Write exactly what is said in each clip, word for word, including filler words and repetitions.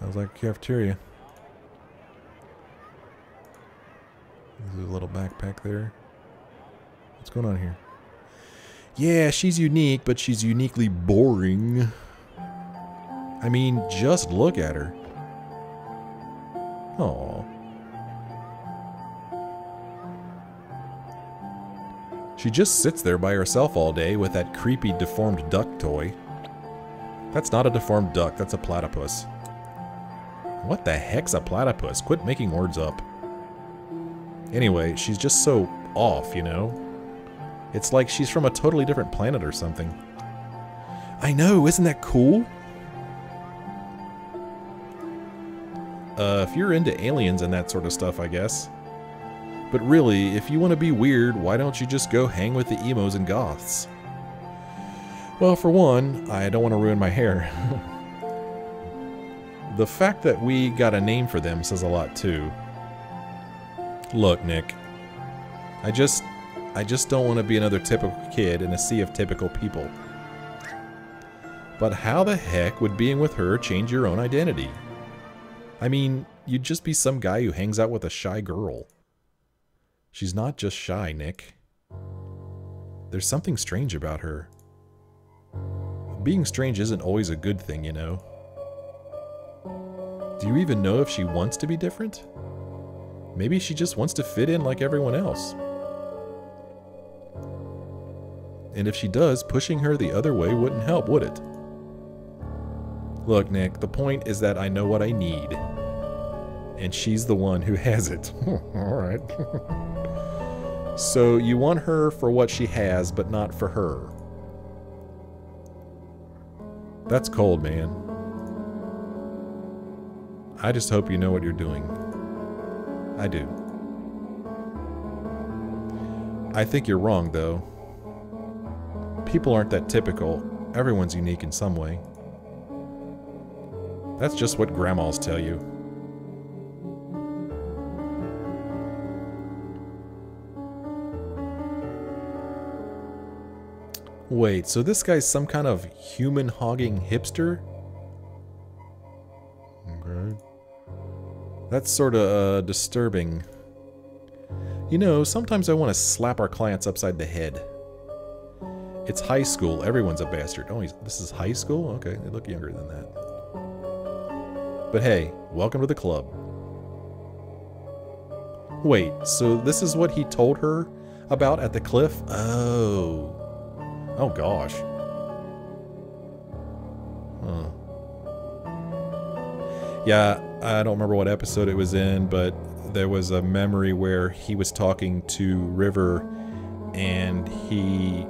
Sounds like a cafeteria. There's a little backpack there. What's going on here? Yeah, she's unique, but she's uniquely boring. I mean, just look at her. Aww. She just sits there by herself all day with that creepy deformed duck toy. That's not a deformed duck, that's a platypus. What the heck's a platypus? Quit making words up. Anyway, she's just so off, you know? It's like she's from a totally different planet or something. I know, isn't that cool? Uh, if you're into aliens and that sort of stuff, I guess. But really, if you want to be weird, why don't you just go hang with the emos and goths? Well, for one, I don't want to ruin my hair. The fact that we got a name for them says a lot, too. Look, Nick. I just... I just don't want to be another typical kid in a sea of typical people. But how the heck would being with her change your own identity? I mean, you'd just be some guy who hangs out with a shy girl. She's not just shy, Nick. There's something strange about her. Being strange isn't always a good thing, you know. Do you even know if she wants to be different? Maybe she just wants to fit in like everyone else. And if she does, pushing her the other way wouldn't help, would it? Look, Nick, the point is that I know what I need. And she's the one who has it. Alright. So you want her for what she has, but not for her. That's cold, man. I just hope you know what you're doing. I do. I think you're wrong, though. People aren't that typical. Everyone's unique in some way. That's just what grandmas tell you. Wait, so this guy's some kind of human-hogging hipster? Okay. That's sort of uh, disturbing. You know, sometimes I want to slap our clients upside the head. It's high school. Everyone's a bastard. Oh, he's, this is high school? Okay, they look younger than that. But hey, welcome to the club. Wait, so this is what he told her about at the cliff? Oh. Oh, gosh. Huh. Yeah, I don't remember what episode it was in, but there was a memory where he was talking to River and he...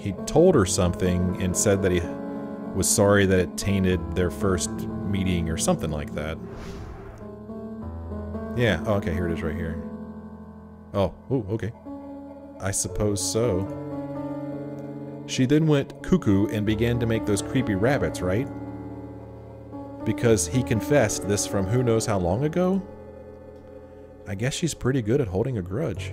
He told her something and said that he was sorry that it tainted their first meeting or something like that. Yeah, oh, okay, here it is right here. Oh, ooh, okay. I suppose so. She then went cuckoo and began to make those creepy rabbits, right? Because he confessed this from who knows how long ago? I guess she's pretty good at holding a grudge.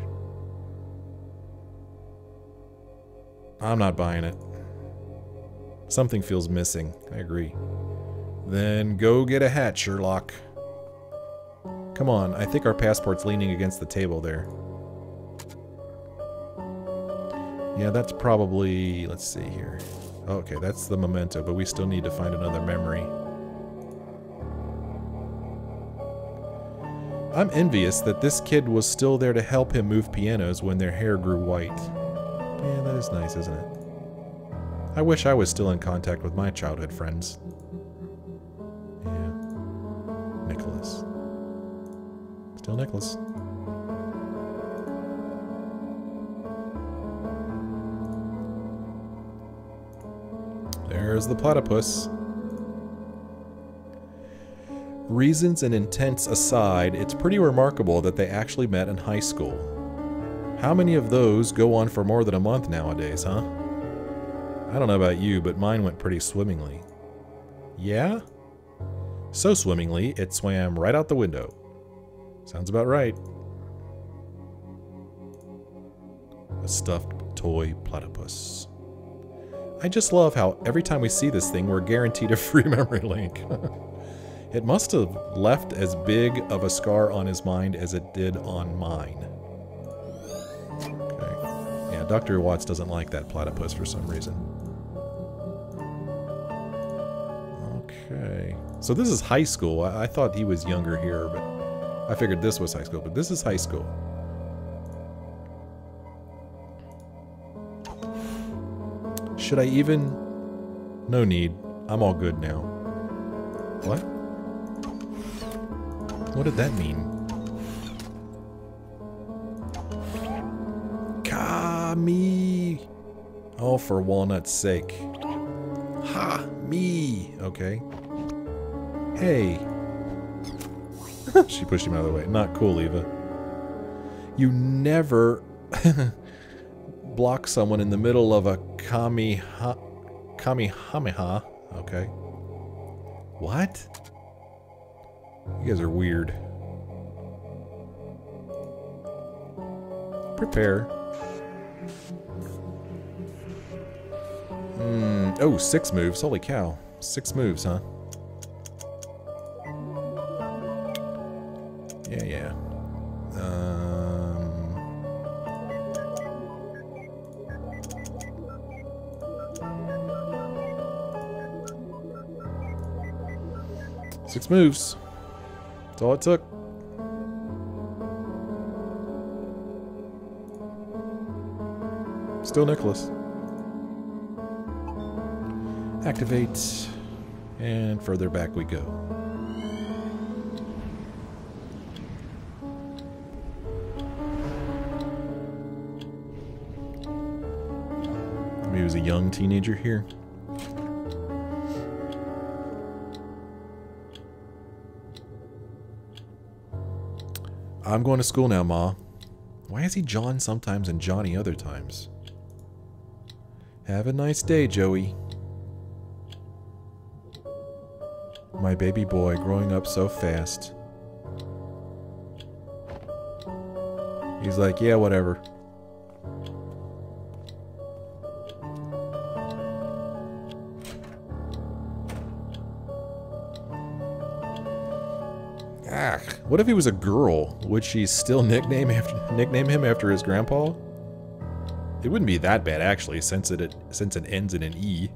I'm not buying it. Something feels missing. I agree. Then go get a hat, Sherlock. Come on, I think our passport's leaning against the table there. Yeah, that's probably... Let's see here. Okay, that's the memento, but we still need to find another memory. I'm envious that this kid was still there to help him move pianos when their hair grew white. Yeah, that is nice, isn't it? I wish I was still in contact with my childhood friends. Yeah. Nicholas. Still Nicholas. There's the platypus. Reasons and intents aside, it's pretty remarkable that they actually met in high school. How many of those go on for more than a month nowadays, huh? I don't know about you, but mine went pretty swimmingly. Yeah? So swimmingly, it swam right out the window. Sounds about right. A stuffed toy platypus. I just love how every time we see this thing, we're guaranteed a free memory link. It must have left as big of a scar on his mind as it did on mine. Okay. Yeah, Doctor Watts doesn't like that platypus for some reason. Okay. So this is high school. I, I thought he was younger here, but I figured this was high school. But this is high school. Should I even? No need. I'm all good now. What? What did that mean? Ka-me! Oh, for walnut's sake. Ha-me! Okay. Hey! She pushed him out of the way. Not cool, Eva. You never block someone in the middle of a kamiha Kamehameha. Okay. What? You guys are weird. Prepare. Mm, oh, six moves. Holy cow. Six moves, huh? Yeah, yeah. Um, six moves. That's all it took. Still Nicholas. Activate. And further back we go. Maybe he was a young teenager here. I'm going to school now, Ma. Why is he John sometimes and Johnny other times? Have a nice day, Joey. My baby boy growing up so fast. He's like, yeah, whatever. What if he was a girl? Would she still nickname after, nickname him after his grandpa? It wouldn't be that bad, actually, since it since it ends in an E.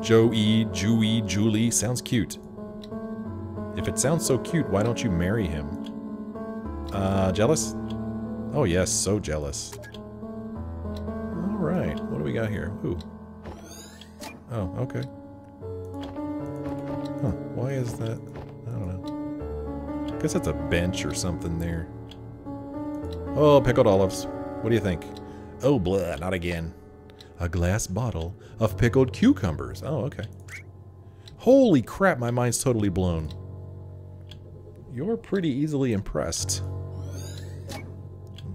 Joey, Jewy, Julie sounds cute. If it sounds so cute, why don't you marry him? Uh, jealous? Oh yes, so jealous. All right, what do we got here? Ooh. Oh, okay. Huh? Why is that? I don't know. I guess that's a bench or something there. Oh, pickled olives. What do you think? Oh, blah, not again. A glass bottle of pickled cucumbers. Oh, okay. Holy crap, my mind's totally blown. You're pretty easily impressed.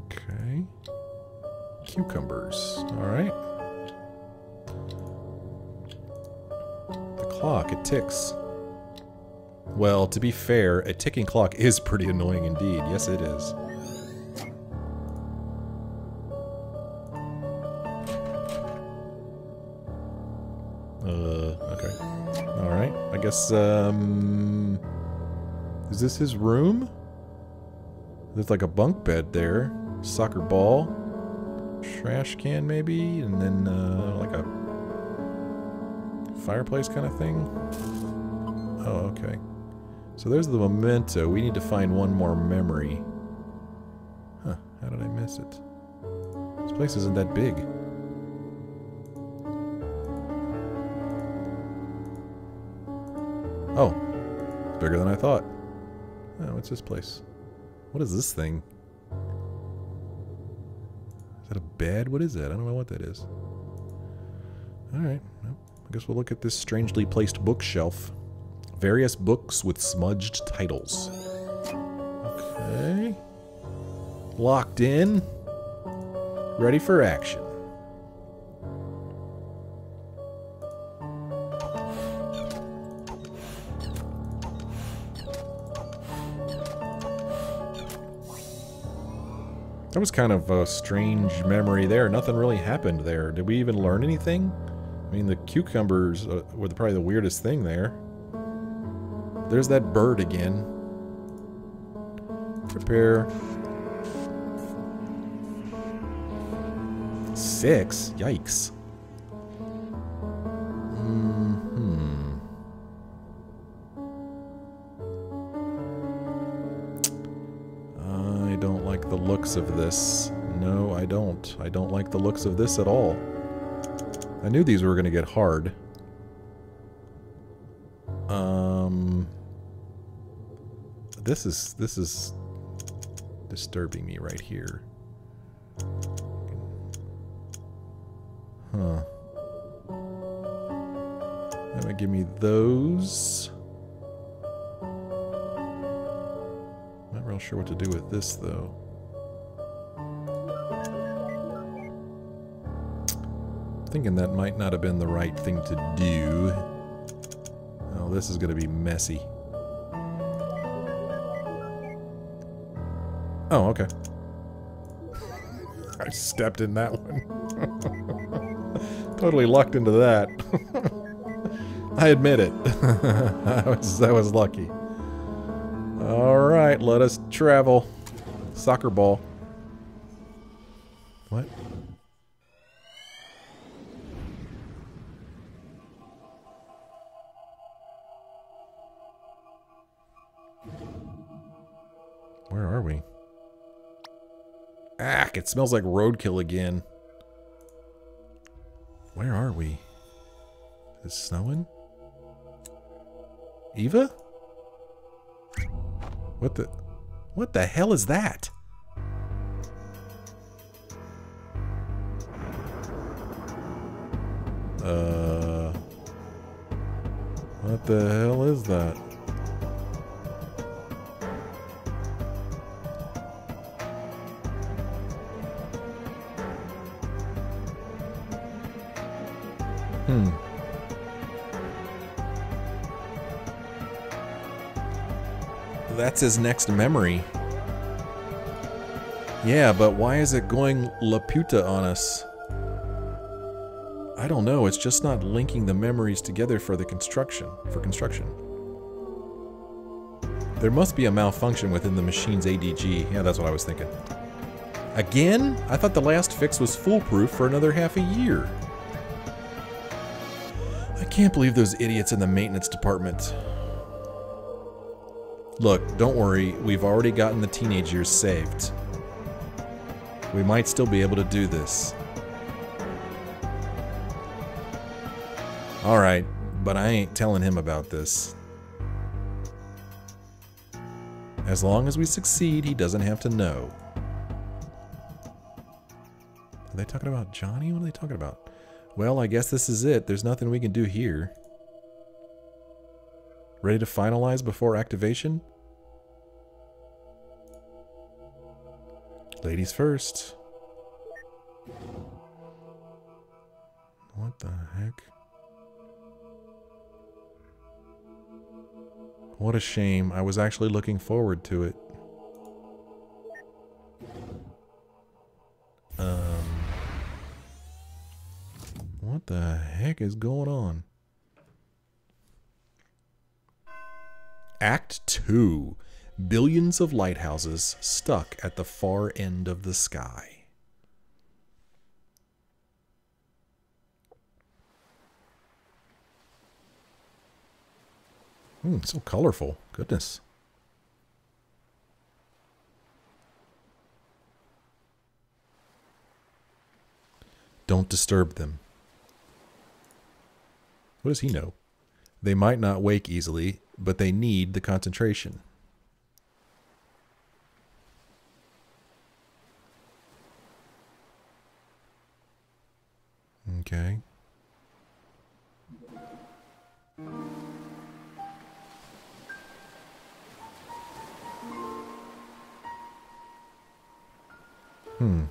Okay. Cucumbers. All right. The clock, it ticks. Well, to be fair, a ticking clock is pretty annoying indeed. Yes, it is. Uh, okay. Alright. I guess, um... is this his room? There's like a bunk bed there. Soccer ball. Trash can, maybe? And then, uh, like a fireplace kind of thing? Oh, okay. So there's the memento. We need to find one more memory. Huh, how did I miss it? This place isn't that big. Oh, it's bigger than I thought. Oh, what's this place? What is this thing? Is that a bed? What is that? I don't know what that is. Alright, well, I guess we'll look at this strangely placed bookshelf. Various books with smudged titles. Okay. Locked in. Ready for action. That was kind of a strange memory there. Nothing really happened there. Did we even learn anything? I mean, the cucumbers uh, were probably the weirdest thing there. There's that bird again. Prepare. Six? Yikes. Mm-hmm. I don't like the looks of this. No, I don't. I don't like the looks of this at all. I knew these were gonna get hard. Um... This is... this is... disturbing me right here. Huh. That would give me those. Not real sure what to do with this, though. I'm thinking that might not have been the right thing to do. Oh, this is going to be messy. Oh, okay. I stepped in that one. Totally lucked into that. I admit it. I was, I was lucky. Alright, let us travel. Soccer ball. What? Where are we? Ack, it smells like roadkill again. Where are we? Is it snowing? Eva? What the... what the hell is that? Uh... What the hell is that? Hmm. That's his next memory. Yeah, but why is it going Laputa on us? I don't know, it's just not linking the memories together for the construction, for construction. There must be a malfunction within the machine's A D G. Yeah, that's what I was thinking. Again? I thought the last fix was foolproof for another half a year. I can't believe those idiots in the maintenance department. Look, don't worry, we've already gotten the teenage years saved. We might still be able to do this. Alright, but I ain't telling him about this. As long as we succeed, he doesn't have to know. Are they talking about Johnny? What are they talking about? Well, I guess this is it. There's nothing we can do here. Ready to finalize before activation? Ladies first. What the heck? What a shame. I was actually looking forward to it. Um... What the heck is going on? Act two. Billions of lighthouses stuck at the far end of the sky. Hmm, so colorful. Goodness. Don't disturb them. What does he know? They might not wake easily, but they need the concentration. Okay. Hmm.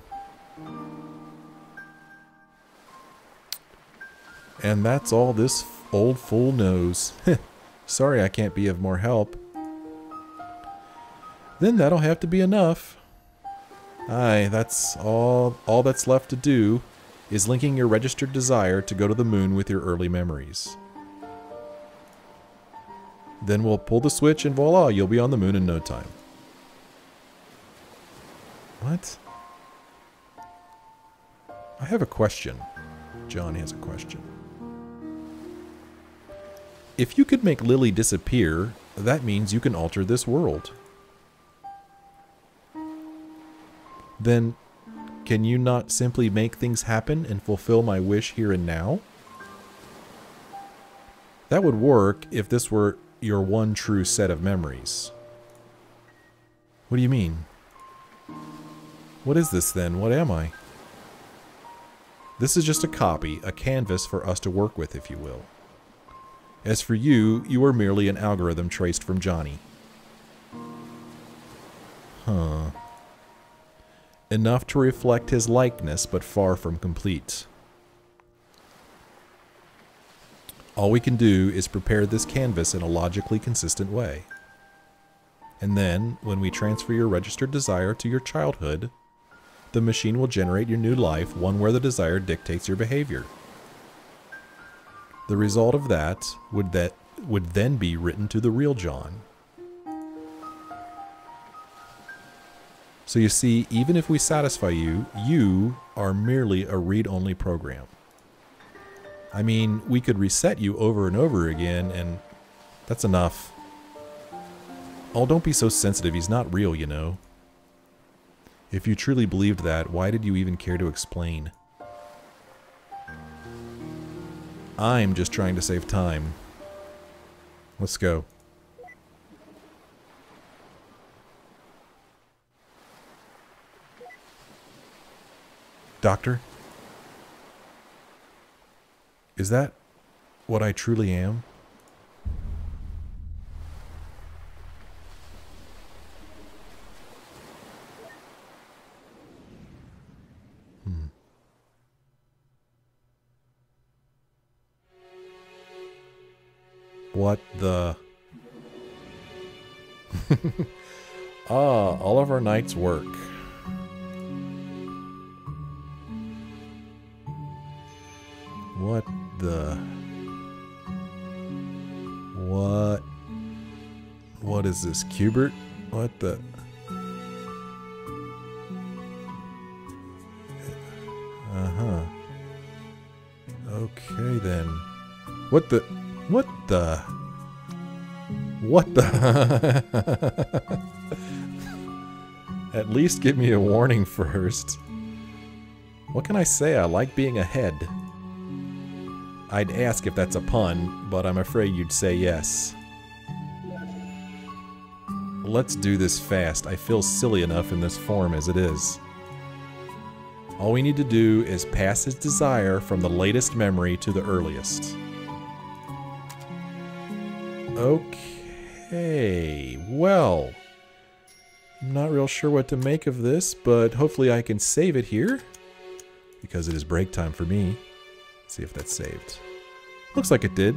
And that's all this old fool knows. Sorry I can't be of more help. Then that'll have to be enough. Aye, that's all, all that's left to do is linking your registered desire to go to the moon with your early memories. Then we'll pull the switch and voila, you'll be on the moon in no time. What? I have a question. John has a question. If you could make Lily disappear, that means you can alter this world. Then, can you not simply make things happen and fulfill my wish here and now? That would work if this were your one true set of memories. What do you mean? What is this then? What am I? This is just a copy, a canvas for us to work with, if you will. As for you, you are merely an algorithm traced from Johnny. Huh. Enough to reflect his likeness, but far from complete. All we can do is prepare this canvas in a logically consistent way. And then, when we transfer your registered desire to your childhood, the machine will generate your new life, one where the desire dictates your behavior. The result of that would, that would then be written to the real John. So you see, even if we satisfy you, you are merely a read-only program. I mean, we could reset you over and over again, and that's enough. Oh, don't be so sensitive. He's not real, you know. If you truly believed that, why did you even care to explain? I'm just trying to save time. Let's go. Doctor? Is that what I truly am? What the... Ah, all of our night's work. What the... What... What is this, Cubert? What the... Uh-huh. Okay, then. What the... What the? What the? At least give me a warning first. What can I say? I like being ahead. I'd ask if that's a pun, but I'm afraid you'd say yes. Let's do this fast. I feel silly enough in this form as it is. All we need to do is pass his desire from the latest memory to the earliest. Okay, well, I'm not real sure what to make of this, but hopefully I can save it here, because it is break time for me. Let's see if that's saved. Looks like it did.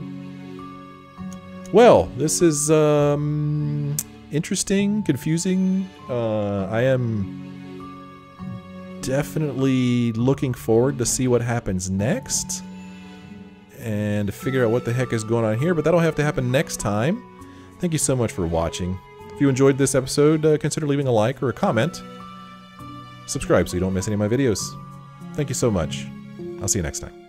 Well, this is um, interesting, confusing. Uh, I am definitely looking forward to see what happens next. And to figure out what the heck is going on here, but that'll have to happen next time. Thank you so much for watching. If you enjoyed this episode, uh, consider leaving a like or a comment. Subscribe so you don't miss any of my videos. Thank you so much. I'll see you next time.